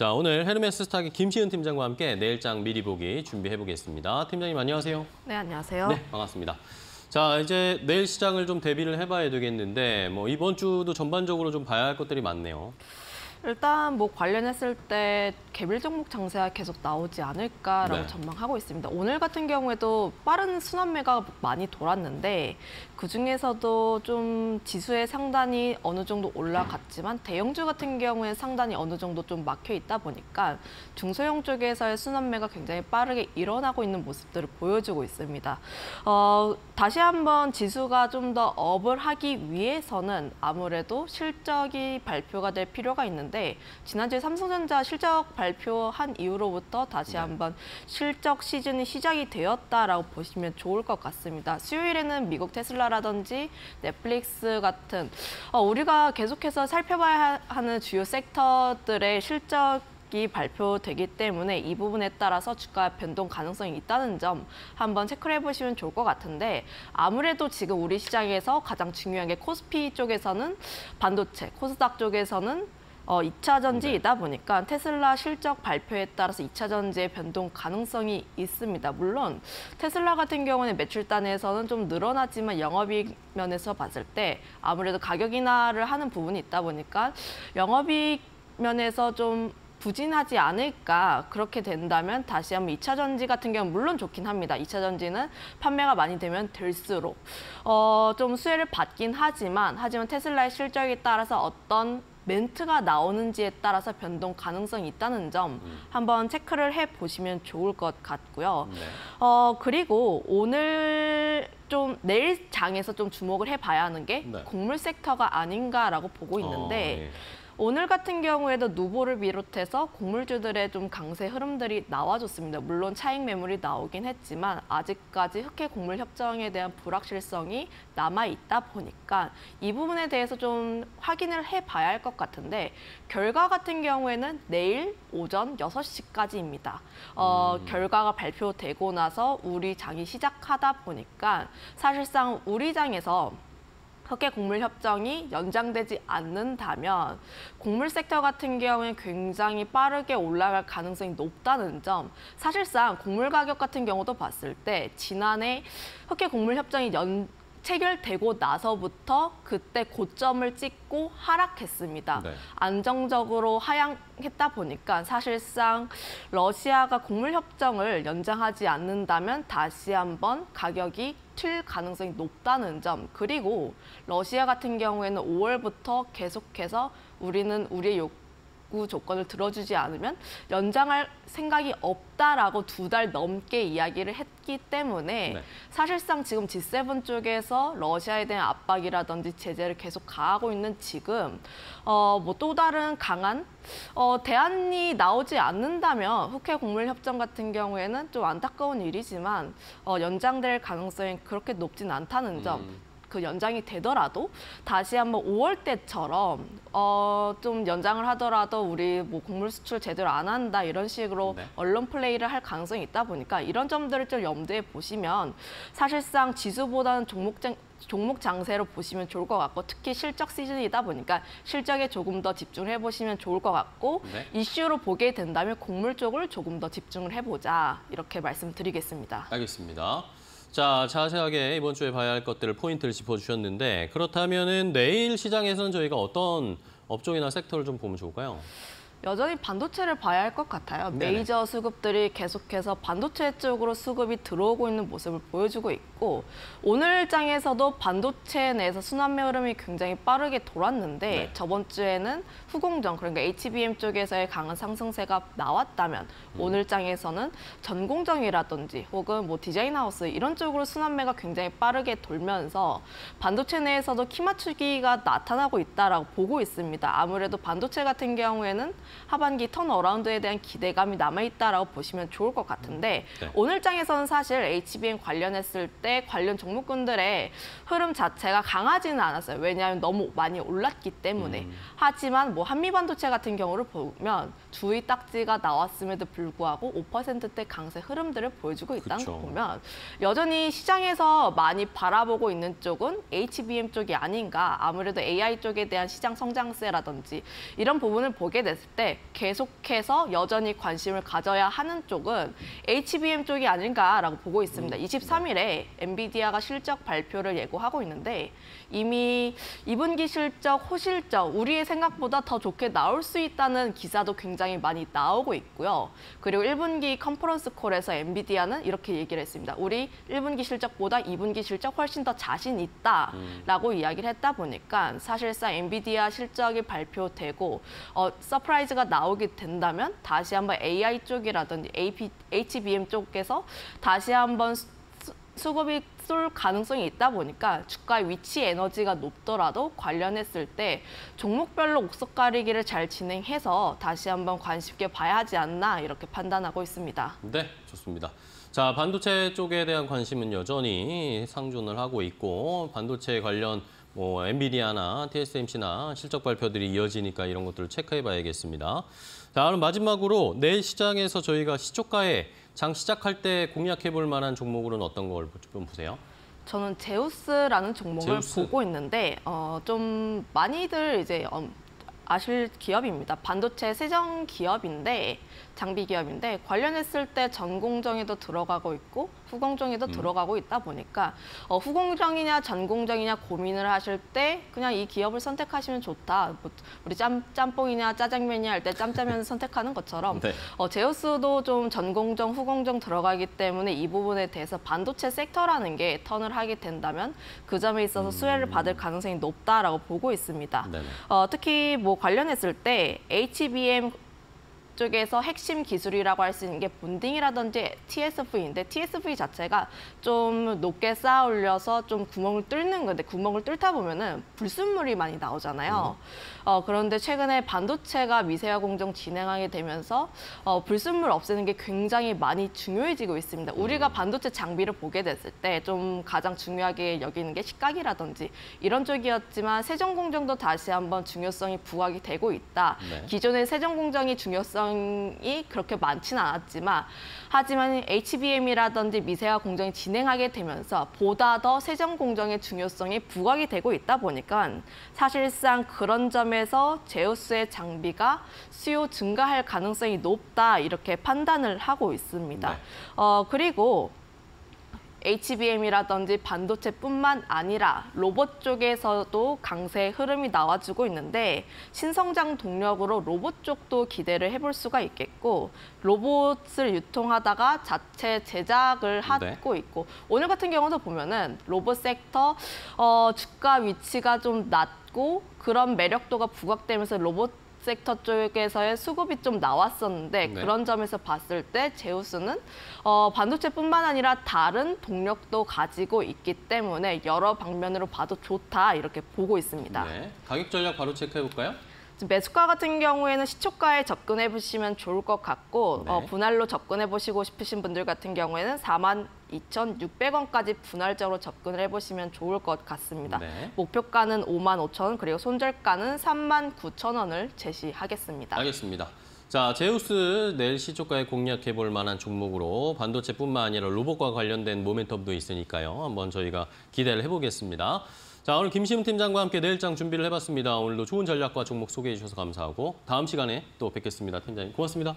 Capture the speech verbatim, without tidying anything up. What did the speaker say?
자, 오늘 헤르메스 스타기 김시은 팀장과 함께 내일장 미리 보기 준비해보겠습니다. 팀장님 안녕하세요. 네, 안녕하세요. 네, 반갑습니다. 자, 이제 내일 시장을 좀 대비를 해봐야 되겠는데 뭐 이번 주도 전반적으로 좀 봐야 할 것들이 많네요. 일단 뭐 관련했을 때 개별 종목 장세가 계속 나오지 않을까라고 네. 전망하고 있습니다. 오늘 같은 경우에도 빠른 순환매가 많이 돌았는데 그중에서도 좀 지수의 상단이 어느 정도 올라갔지만 대형주 같은 경우에 상단이 어느 정도 좀 막혀 있다 보니까 중소형 쪽에서의 순환매가 굉장히 빠르게 일어나고 있는 모습들을 보여주고 있습니다. 어, 다시 한번 지수가 좀 더 업을 하기 위해서는 아무래도 실적이 발표가 될 필요가 있는데 지난주에 삼성전자 실적 발표한 이후로부터 다시 한번 실적 시즌이 시작이 되었다라고 보시면 좋을 것 같습니다. 수요일에는 미국 테슬라라든지 넷플릭스 같은 어, 우리가 계속해서 살펴봐야 하는 주요 섹터들의 실적 발표되기 때문에 이 부분에 따라서 주가 변동 가능성이 있다는 점 한번 체크를 해보시면 좋을 것 같은데 아무래도 지금 우리 시장에서 가장 중요한 게 코스피 쪽에서는 반도체, 코스닥 쪽에서는 어, 이차 전지이다 보니까 테슬라 실적 발표에 따라서 이차 전지의 변동 가능성이 있습니다. 물론 테슬라 같은 경우는 매출 단에서는 좀 늘어나지만 영업이익 면에서 봤을 때 아무래도 가격 인하를 하는 부분이 있다 보니까 영업이익 면에서 좀 부진하지 않을까. 그렇게 된다면 다시 한번 이차 전지 같은 경우는 물론 좋긴 합니다. 이차 전지는 판매가 많이 되면 될수록 어, 좀 수혜를 받긴 하지만 하지만 테슬라의 실적에 따라서 어떤 멘트가 나오는지에 따라서 변동 가능성이 있다는 점 한번 체크를 해보시면 좋을 것 같고요. 네. 어, 그리고 오늘 좀 내일 장에서 좀 주목을 해봐야 하는 게 네. 곡물 섹터가 아닌가라고 보고 있는데 어, 예. 오늘 같은 경우에도 누보를 비롯해서 곡물주들의 좀 강세 흐름들이 나와줬습니다. 물론 차익 매물이 나오긴 했지만 아직까지 흑해 곡물 협정에 대한 불확실성이 남아있다 보니까 이 부분에 대해서 좀 확인을 해봐야 할 것 같은데 결과 같은 경우에는 내일 오전 여섯 시까지입니다. 어, 음. 결과가 발표되고 나서 우리 장이 시작하다 보니까 사실상 우리 장에서 흑해 곡물 협정이 연장되지 않는다면 곡물 섹터 같은 경우에 굉장히 빠르게 올라갈 가능성이 높다는 점 사실상 곡물 가격 같은 경우도 봤을 때 지난해 흑해 곡물 협정이 연 체결되고 나서부터 그때 고점을 찍고 하락했습니다. 네. 안정적으로 하향했다 보니까 사실상 러시아가 곡물 협정을 연장하지 않는다면 다시 한번 가격이 튈 가능성이 높다는 점. 그리고 러시아 같은 경우에는 오월부터 계속해서 우리는 우리의 욕 조건을 들어주지 않으면 연장할 생각이 없다라고 두 달 넘게 이야기를 했기 때문에 네. 사실상 지금 지 세븐 쪽에서 러시아에 대한 압박이라든지 제재를 계속 가하고 있는 지금 어, 뭐 또 다른 강한 어, 대안이 나오지 않는다면 흑해 곡물 협정 같은 경우에는 좀 안타까운 일이지만 어, 연장될 가능성이 그렇게 높진 않다는 점. 음. 그 연장이 되더라도 다시 한번 오월 때처럼 어, 좀 연장을 하더라도 우리 뭐 곡물 수출 제대로 안 한다 이런 식으로 네. 언론 플레이를 할 가능성이 있다 보니까 이런 점들을 좀 염두에 보시면 사실상 지수보다는 종목장 종목 장세로 보시면 좋을 것 같고 특히 실적 시즌이다 보니까 실적에 조금 더 집중을 해보시면 좋을 것 같고 네. 이슈로 보게 된다면 곡물 쪽을 조금 더 집중을 해보자 이렇게 말씀드리겠습니다. 알겠습니다. 자, 자세하게 이번 주에 봐야 할 것들을 포인트를 짚어주셨는데 그렇다면은 내일 시장에서는 저희가 어떤 업종이나 섹터를 좀 보면 좋을까요? 여전히 반도체를 봐야 할 것 같아요. 네네. 메이저 수급들이 계속해서 반도체 쪽으로 수급이 들어오고 있는 모습을 보여주고 있고 오늘 장에서도 반도체 내에서 순환매 흐름이 굉장히 빠르게 돌았는데 네. 저번 주에는 후공정, 그러니까 에이치비엠 쪽에서의 강한 상승세가 나왔다면 음. 오늘 장에서는 전공정이라든지 혹은 뭐 디자인하우스 이런 쪽으로 순환매가 굉장히 빠르게 돌면서 반도체 내에서도 키 맞추기가 나타나고 있다라고 보고 있습니다. 아무래도 반도체 같은 경우에는 하반기 턴어라운드에 대한 기대감이 남아있다라고 보시면 좋을 것 같은데 네. 오늘 장에서는 사실 에이치비엠 관련했을 때 관련 종목군들의 흐름 자체가 강하지는 않았어요. 왜냐하면 너무 많이 올랐기 때문에. 음. 하지만 뭐 한미반도체 같은 경우를 보면 주의 딱지가 나왔음에도 불구하고 오 퍼센트대 강세 흐름들을 보여주고 있다는 걸 보면 여전히 시장에서 많이 바라보고 있는 쪽은 에이치비엠 쪽이 아닌가. 아무래도 에이아이 쪽에 대한 시장 성장세라든지 이런 부분을 보게 됐을 때 때 계속해서 여전히 관심을 가져야 하는 쪽은 에이치비엠 쪽이 아닌가라고 보고 있습니다. 이십삼 일에 엔비디아가 실적 발표를 예고하고 있는데 이미 이 분기 실적, 호실적, 우리의 생각보다 더 좋게 나올 수 있다는 기사도 굉장히 많이 나오고 있고요. 그리고 일 분기 컨퍼런스 콜에서 엔비디아는 이렇게 얘기를 했습니다. 우리 일 분기 실적보다 이 분기 실적 훨씬 더 자신 있다라고 음. 이야기를 했다 보니까 사실상 엔비디아 실적이 발표되고 어, 서프라이즈가 나오게 된다면 다시 한번 에이아이 쪽이라든지 에이피, 에이치비엠 쪽에서 다시 한번 수, 수급이 쏠 가능성이 있다 보니까 주가의 위치 에너지가 높더라도 관련했을 때 종목별로 옥석 가리기를 잘 진행해서 다시 한번 관심 있게 봐야 하지 않나 이렇게 판단하고 있습니다. 네, 좋습니다. 자, 반도체 쪽에 대한 관심은 여전히 상존을 하고 있고 반도체 관련 뭐 엔비디아나 티에스엠씨나 실적 발표들이 이어지니까 이런 것들을 체크해 봐야겠습니다. 자, 그럼 마지막으로 내일 시장에서 저희가 시초가에 장 시작할 때 공략해 볼 만한 종목으로는 어떤 걸 좀 보세요? 저는 제우스라는 종목을 제우스. 보고 있는데 어, 좀 많이들 이제 어, 아실 기업입니다. 반도체 세정 기업인데 장비 기업인데 관련했을 때 전공정에도 들어가고 있고 후공정에도 음. 들어가고 있다 보니까 어, 후공정이냐 전공정이냐 고민을 하실 때 그냥 이 기업을 선택하시면 좋다. 뭐, 우리 짬, 짬뽕이냐 짜장면이냐 할 때 짬짜면을 선택하는 것처럼 네. 어, 제우스도 좀 전공정 후공정 들어가기 때문에 이 부분에 대해서 반도체 섹터라는 게 턴을 하게 된다면 그 점에 있어서 음. 수혜를 받을 가능성이 높다라고 보고 있습니다. 어, 특히 뭐 관련했을 때 에이치비엠 쪽에서 핵심 기술이라고 할 수 있는 게 본딩이라든지 티에스브이인데 티에스브이 자체가 좀 높게 쌓아 올려서 좀 구멍을 뚫는 건데 구멍을 뚫다 보면은 불순물이 많이 나오잖아요. 음. 어, 그런데 최근에 반도체가 미세화 공정 진행하게 되면서 어, 불순물 없애는 게 굉장히 많이 중요해지고 있습니다. 음. 우리가 반도체 장비를 보게 됐을 때 좀 가장 중요하게 여기는 게 식각이라든지 이런 쪽이었지만 세정 공정도 다시 한번 중요성이 부각이 되고 있다. 네. 기존의 세정 공정이 중요성 이 그렇게 많지는 않았지만 하지만 에이치비엠이라든지 미세화 공정이 진행하게 되면서 보다 더 세정 공정의 중요성이 부각이 되고 있다 보니까 사실상 그런 점에서 제우스의 장비가 수요 증가할 가능성이 높다 이렇게 판단을 하고 있습니다. 네. 어, 그리고 에이치비엠이라든지 반도체뿐만 아니라 로봇 쪽에서도 강세의 흐름이 나와주고 있는데 신성장 동력으로 로봇 쪽도 기대를 해볼 수가 있겠고 로봇을 유통하다가 자체 제작을 하고 있고 오늘 같은 경우도 보면은 로봇 섹터 어, 주가 위치가 좀 낮고 그런 매력도가 부각되면서 로봇 섹터 쪽에서의 수급이 좀 나왔었는데 네. 그런 점에서 봤을 때 제우스는 어, 반도체뿐만 아니라 다른 동력도 가지고 있기 때문에 여러 방면으로 봐도 좋다 이렇게 보고 있습니다. 네. 가격 전략 바로 체크해볼까요? 매수가 같은 경우에는 시초가에 접근해보시면 좋을 것 같고 네. 어, 분할로 접근해보시고 싶으신 분들 같은 경우에는 사만 이천육백 원까지 분할적으로 접근을 해보시면 좋을 것 같습니다. 네. 목표가는 오만 오천 원, 그리고 손절가는 삼만 구천 원을 제시하겠습니다. 알겠습니다. 자, 제우스 내일 시초가에 공략해볼 만한 종목으로 반도체뿐만 아니라 로봇과 관련된 모멘텀도 있으니까요. 한번 저희가 기대를 해보겠습니다. 자, 오늘 김시훈 팀장과 함께 내일장 준비를 해봤습니다. 오늘도 좋은 전략과 종목 소개해 주셔서 감사하고 다음 시간에 또 뵙겠습니다. 팀장님 고맙습니다.